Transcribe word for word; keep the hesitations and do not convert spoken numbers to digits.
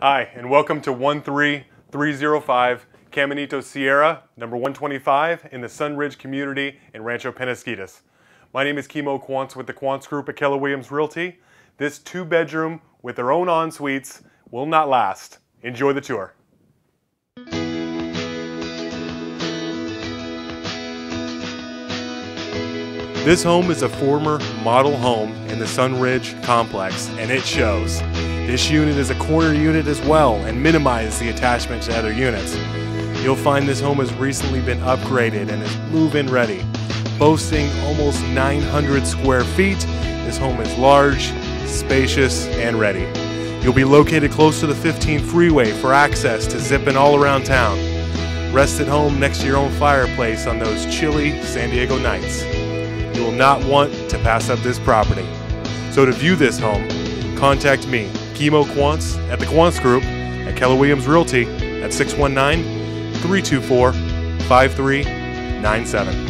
Hi, and welcome to one three three zero five Caminito Ciera, number one twenty-five in the Sun Ridge community in Rancho Penasquitos. My name is Kimo Quance with the Quance Group at Keller Williams Realty. This two bedroom with their own en suites will not last. Enjoy the tour. This home is a former model home in the Sun Ridge complex, and it shows. This unit is a corner unit as well and minimizes the attachment to other units. You'll find this home has recently been upgraded and is move-in ready. Boasting almost nine hundred square feet, this home is large, spacious, and ready. You'll be located close to the fifteen freeway for access to zipping all around town. Rest at home next to your own fireplace on those chilly San Diego nights. You will not want to pass up this property. So to view this home, contact me, Kimo Quance, at the Quance Group at Keller Williams Realty at six one nine, three two four, five three nine seven.